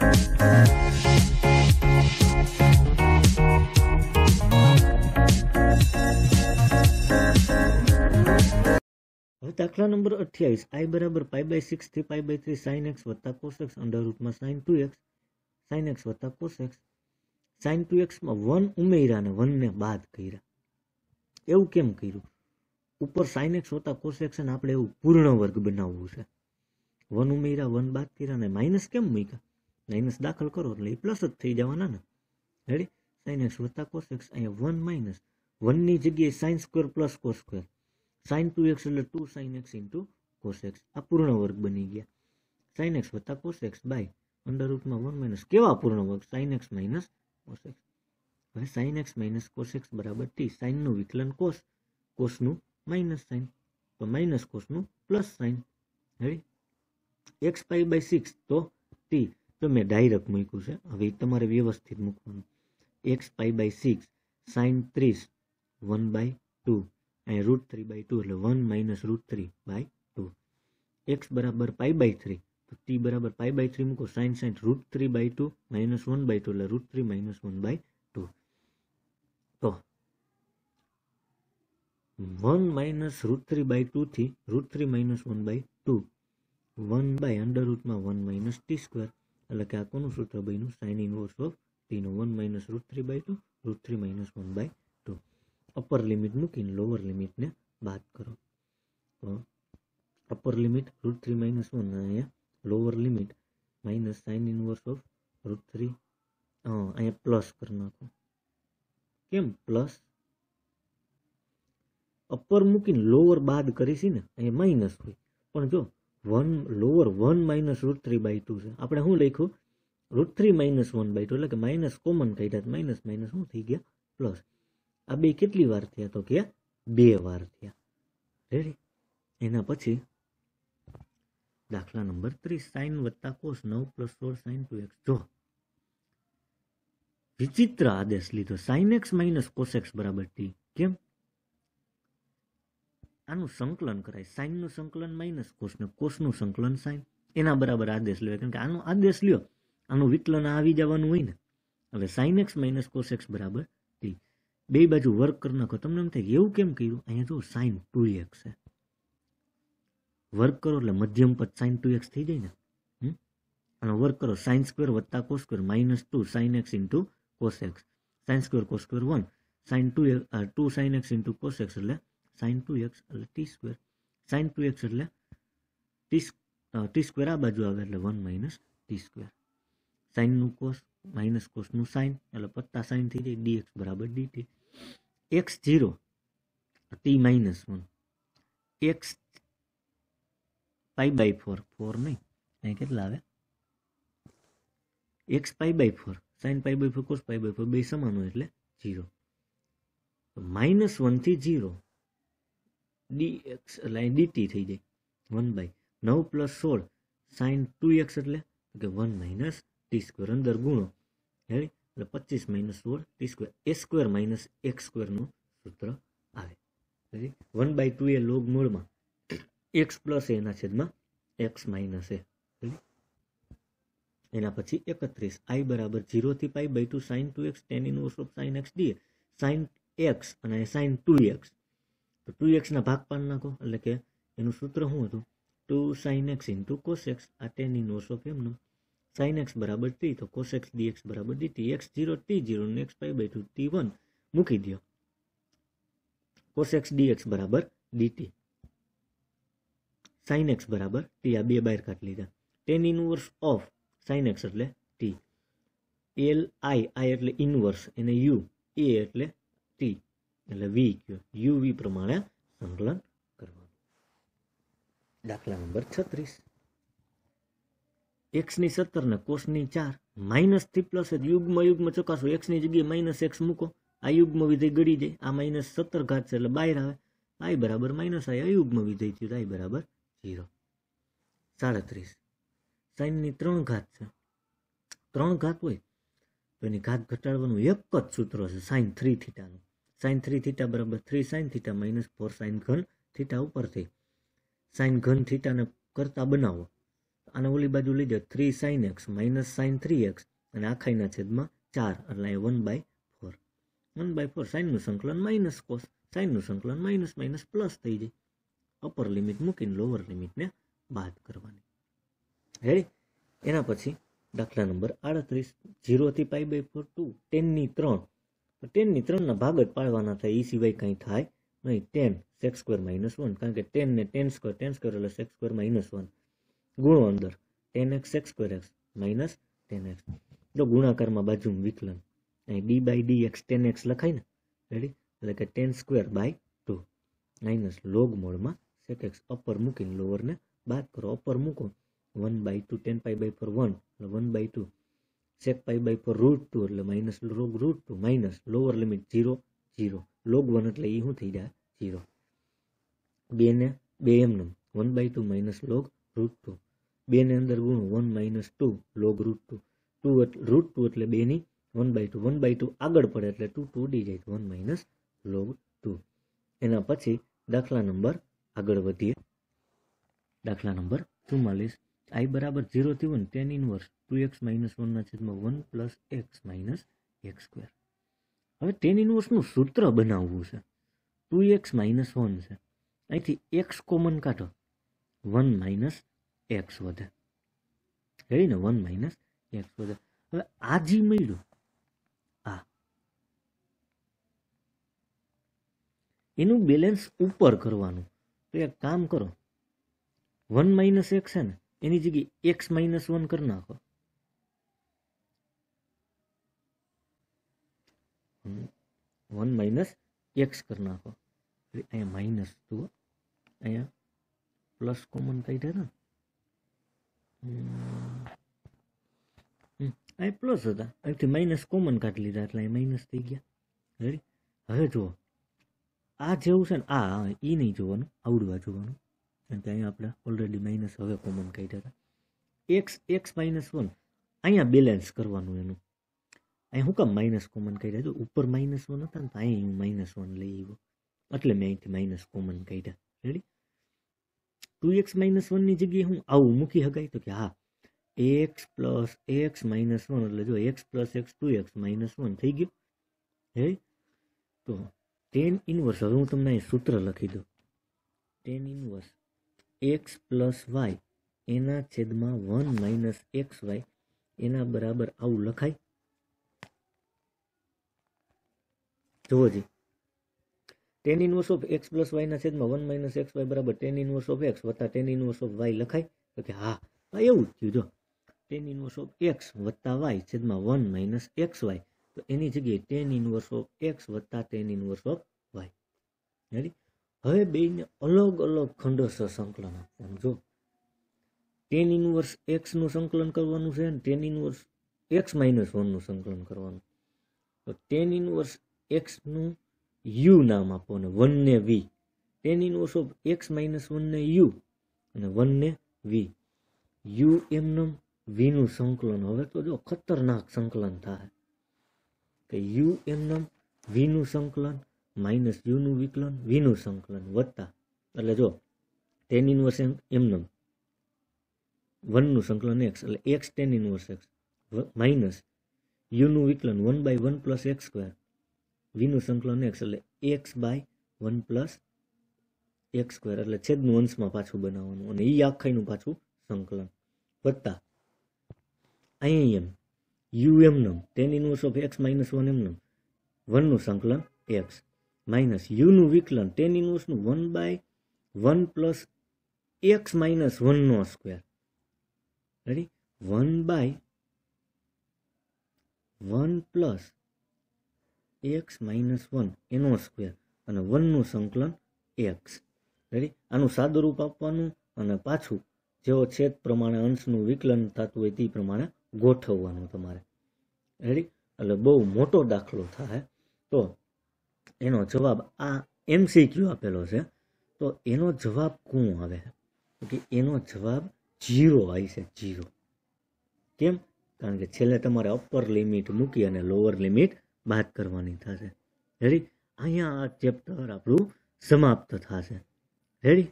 દાખલા number 28 I બરાબર પાઈ by 6 થી પાઈ બાય 3 sin x વત્તા cos x અંડર રૂટમાં sin x વત્તા cos x sin 2x માં 1 ઉમેર્યા ને 1 ને બાદ કર્યા. એવું કેમ કર્યું? ઉપર sin x વત્તા cos x ને આપણે એવું પૂર્ણ વર્ગ બનાવવું છે. 1 ઉમેર્યા 1 બાદ કર્યા ને માઈનસ કેમ મૂક્યા? માઈનસ દાખલ કરો એટલે પ્લસ જ થઈ જવાના ને. રેડી? sin x વત્તા cos x અહીંયા 1 માઈનસ 1 ની જગ્યાએ sin square plus cos square sin 2x એટલે 2 sin x into cos x આ પૂર્ણ વર્ગ બની ગયા. sin x વત્તા cos x બાય અંડરરૂટમાં 1 માઈનસ કેવા પૂર્ણ વર્ગ sin x minus cos x. હવે sin x minus cos x બરાબર t. sin નું વિકલન cos, cos નું માઈનસ sin, તો માઈનસ cos નું પ્લસ sin. હવે x પાઈ બાય 6 તો t તો મેં ડાયરેક્ટ મૂક્યું છે. હવે તમારે વ્યવસ્થિત મૂકવાનું. x pi by 6 sin 30 1 by 2 અહીં રૂટ 3 બાય 2 એટલે 1 માઇનસ રૂટ 3 બાય 2. એક્સ બરાબર પાઈ બાય 3 તો ટી બરાબર પાઈ બાય 3 મૂકો sine sine root 3 by 2 minus 1 by 2 એટલે રૂટ 3 માઇનસ 1 બાય 2. તો 1 માઇનસ રૂટ 3 બાય 2 થી root 3 minus 1 by 2 1 by under રૂટમાં 1 માઇનસ ટી સ્ક્વેર એટલે કે આ કોનું સૂત્ર બન્યું સાઇન ઇનવર્સ ઓફ ટીનું 1 minus root 3 by 2 root 3 minus 1 by 2. Upper limit મૂકીને લોઅર લિમિટને બાદ કરો. અપર લિમિટ રૂટ 3 માઇનસ 1 અહીંયા lower limit minus sine inverse of root 3 અહીંયા પ્લસ કરી નાખો. કેમ પ્લસ? અપર મૂકીને લોઅર બાદ કરીશી ને અહીંયા માઇનસ હોય પણ જો 1 લોઅર 1 માઇનસ રૂટ 3 બાય 2 છે. આપણે શું લખ્યું? રૂટ 3 માઇનસ 1 બાય 2 એટલે કે માઇનસ કોમન કાઢ્યા માઇનસ માઇનસ શું થઈ ગયા પ્લસ. આ બે કેટલી વાર થયા? તો કે બે વાર થયા. રેડી? એના પછી દાખલા નંબર 30 sin વત્તા cos 9 plus 16 sin 2x. જો વિચિત્ર આદેશ લીધો sin x minus cos x બરાબર t. કેમ? આનું સંકલન કરાય. sin નું સંકલન minus cos ને cos નું સંકલન sin એના બરાબર આદેશ લ્યો કારણ કે આનો આદેશ લ્યો આનું વિકલન આવી જવાનું હોય ને. એટલે sin x minus cos x બરાબર t. બે બાજુ વર્ક કરી નાખો. તમને એમ થાય એવું કેમ કર્યું? અહીંયા જો sin 2x છે વર્ક કરો એટલે મધ્યમ પદ sin 2x થઈ જાય ને. આનો વર્ક કરો sin સ્ક્વેર વત્તા cos square minus 2 sin x into cos x sin square cos square 1 sin 2 sin x into cos x એટલે sin 2x એટલે t સ્ક્વેર sin 2x એટલે t સ્ક્વેર આ બાજુ આવે એટલે 1 માઇનસ t સ્ક્વેર sin નું cos minus cos નું sin એટલે પત્તા sin થઈ જાય dx બરાબર dt. x0 t minus 1 x pi by 4 4 નહીં અહીં કેટલા આવે x pi by 4 sin pi by 4 cos pi by 4 બે સમાન હોય એટલે 0 માઇનસ 1 થી 0 dx એટલે અહીં dt થઈ જાય 1 બાય 9 પ્લસ 16 sin 2x એટલે કે 1 માઇનસ ટી સ્ક્વેર અંદર ગુણો હેડી એટલે 25 minus 16 T square A square minus X સ્ક્વેરનું સૂત્ર આવે. હેડી 1 બાય 2 એ લોગ મૂળમાં એક્સ પ્લસ એના છેદમાં એક્સ માઇનસ એ. એના પછી 31 આઈ બરાબર 0 થી pi by 2 sine 2x tan inverse of sine x ડીએ સાઇન x અને સાઇન 2x તો 2x ના ભાગ પાડ નાખો એટલે કે એનું સૂત્ર શું હતું 2 sin x into cos x આ ટેન ઇનવર્સ ઓફ એમનું sin x બરાબર t તો cos x dx બરાબર dt x0 t0 ને x પાઈ બાય 2 t1 મૂકી દો cos x dx બરાબર dt sin x બરાબર t આ બે બહાર કાઢી લીધા tan inverse of sin x એટલે t l i i એટલે ઇનવર્સ એને u a એટલે t એટલે v u v પ્રમાણે સંકલન. દાખલા નંબર 36 x ની 17 ને cos ની 4 માઇનસ થી પ્લસ યુગ્મ ચકાસો x ની જગ્યાએ માઇનસ x મૂકો આ યુગ્મ વિધેય ગળી જાય આ માઇનસ 17 ઘાત છે એટલે બહાર આવે i બરાબર માઇનસ i અયુગ્મ વિધેય થયું i બરાબર 0. 37 sin ની 3 ઘાત છે 3 ઘાત હોય તો એની ઘાત ઘટાડવાનું એક જ સૂત્ર છે sin 3 થીટાનું sin 3 થીટા બરાબર 3 sin થીટા માઇનસ 4 sin ઘન થીટા ઉપરથી sin ઘન થીટાને કરતા બનાવો આના ઓલી બાજુ લઈ જાઓ 3 sin x minus sin 3x અને આખાઈના છેદમાં 4 એટલે 1/4 1/4 sin નું સંકલન minus cos sin નું સંકલન minus minus plus થઈ જાય અપર લિમિટ મૂકીને લોઅર લિમિટને બાદ કરવાની રેડી એના પછી દાખલા નંબર 38 0 થી π/4 to 10³ તો 10³ ના ભાગ જ પાડવાના થાય એ સિવાય કંઈ થાય નહીં 10 sec² -1 કારણ કે 10 ને 10² એટલે sec² -1 ગુણો અંદર 10x sec²x - 10x જો ગુણાકારમાં બાજુમાં વિકલન અહીં d / dx 10x લખાય ને રેડી એટલે કે 10² / 2 - log મોડમાં sec x અપર મૂકીને લોઅર ને બાદ કરો અપર મૂકો 1/2 10 π/4 1 એટલે 1/2 sec π/4 √2 એટલે - log √2 - લોઅર લિમિટ 0 0 log 1 એટલે ઈ શું થઈ જાય 0 2 ને 2 એમ નમ 1/2 - log √2 2 ને અંદર ગુણો 1 - 2 log √2 2 √2 એટલે 2 ની 1/2 આગળ પડે એટલે 2 2 ઉડી જાય 1 - log 2 એના પછી દાખલા નંબર આગળ વધીએ દાખલા નંબર 44 i = 0 થી 1 tan inverse 2x - 1 / 1 + x - x² હવે tan inverse નું સૂત્ર બનાવવું છે 2x - 1 છે અહીંથી x કોમન કાઢો 1 - x વધે રેડી ને 1 - x વધે હવે આ જી મળ્યું આ એનું બેલેન્સ ઉપર કરવાનું તો એક કામ કરો 1 - x છે ને એની જગ્યાએ x - 1 કરી નાખો 1 - x કરી નાખો એટલે અહીંયા માઈનસ જુઓ અહીંયા પ્લસ કોમન કાઢ્યા ને અહીં પ્લસ હતા અહીંથી માઇનસ કોમન કાઢી લીધા એટલે અહીં માઇનસ થઈ ગયા રેડી હવે જુઓ આ જેવું છે ને આ એ નહીં જોવાનું આવડવા જોવાનું કારણ કે અહીંયા આપણે ઓલરેડી માઇનસ હવે કોમન કાઢ્યા હતા એક્સ એક્સ -1 અહીંયા બેલેન્સ કરવાનું એનું અહીં હું કામ માઇનસ કોમન કાઢ્યા જો ઉપર -1 હતા ને તો અહીં હું -1 લઈ આવ્યો એટલે મેં અહીંથી માઇનસ કોમન કાઢ્યા રેડી 2x - 1 ની જગ્યાએ હું આવું મૂકી શકાય તો કે હા ax + x - 1 એટલે જો x + x 2x - 1 થઈ ગયું હે તો tan ઇન્વર્સ હવે હું તમને અહીં સૂત્ર લખી દઉં tan ઇન્વર્સ x + y એના છેદમાં 1 - xy એના બરાબર આવું લખાય જોજો tan inverse of x plus y ના છેદમાં 1 - xy = tan inverse of x + tan inverse of y લખાય તો કે હા આ એવું જ થયું જો tan inverse of x + y છેદમાં 1 - xy તો એની જગ્યાએ tan inverse of x + tan inverse of y ready હવે બેને અલગ અલગ ખંડો સહ સંકલન આપવાનું જો tan inverse x નું સંકલન કરવાનું છે અને tan inverse x - 1 નું સંકલન કરવાનું તો tan inverse x નું u નામ આપો અને 1 ને v tan inverse of x - 1 ને u અને 1 ને v u એમનું v નું સંકલન હવે તો જો ખતરનાક સંકલન થાય કે u એમનું v નું સંકલન - u નું વિકલન v નું સંકલન વત્તા એટલે જો tan inverse એમનું 1 નું સંકલન x એટલે x tan inverse x - u નું વિકલન 1/1 + x² v નું સંકલન x એટલે x / 1 + x² એટલે છેદનું અંશમાં પાછું બનાવવાનું અને ઈ આખાઈનું પાછું સંકલન વત્તા અહીં એમ u M num tan inverse of x - 1 એમ નમ 1 નું સંકલન x - u નું વિકલન tan inverse નું 1/1 + x - 1 નો સ્ક્વેર રેડી 1/1 + x - 1 એનો સ્ક્વેર અને 1 નું સંકલન x રેડી આનું સાદું રૂપ આપવાનું અને પાછું જેવો છેદ પ્રમાણે અંશનું વિકલન થતું હોય તે પ્રમાણે ગોઠવવાનું તમારે રેડી એટલે બહુ મોટો દાખલો થાય તો એનો જવાબ આ MCQ આપેલો છે તો એનો જવાબ શું આવે કે એનો જવાબ 0 આવશે 0 કેમ કારણ કે છેલ્લે તમારે અપર લિમિટ મૂકી અને લોઅર લિમિટ બાદ કરવાની થશે રેડી અહીંયા આ ચેપ્ટર આપણું સમાપ્ત થશે રેડી